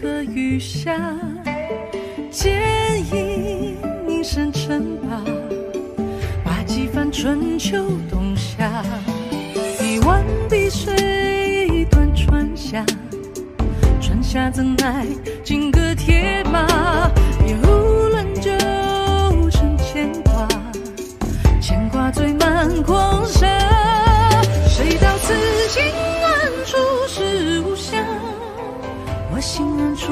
和雨下，剪影凝神称霸，把几番春秋冬夏，一碗碧水一段船下，船下怎奈金戈铁马，也无论旧尘牵挂，牵挂最满狂沙，谁道此情心安处，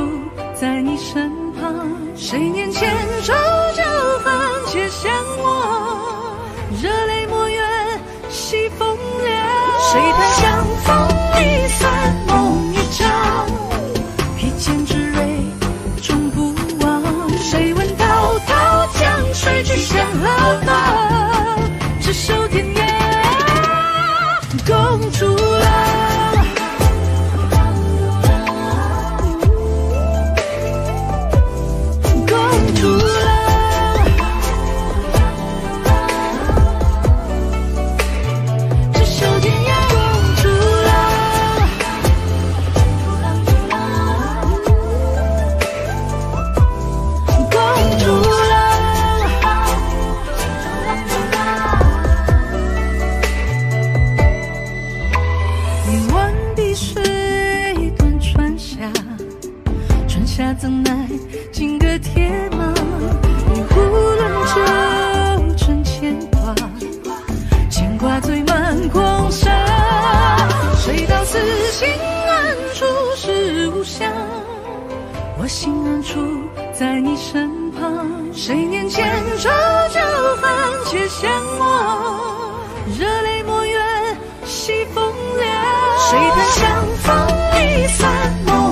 在你身旁。谁念牵手旧恨，且相忘。热泪莫怨惜风凉。谁叹相逢离散梦一场，一剑之锐终不忘。谁问滔滔江水去向何方？执手天涯共处郎。 怎奈金戈铁马，也无论旧尘牵挂，牵挂最满狂沙。谁道此心安处是无暇？我心安处在你身旁。谁念牵手旧恨，且相忘。热泪莫怨惜风凉。谁叹相逢离散梦。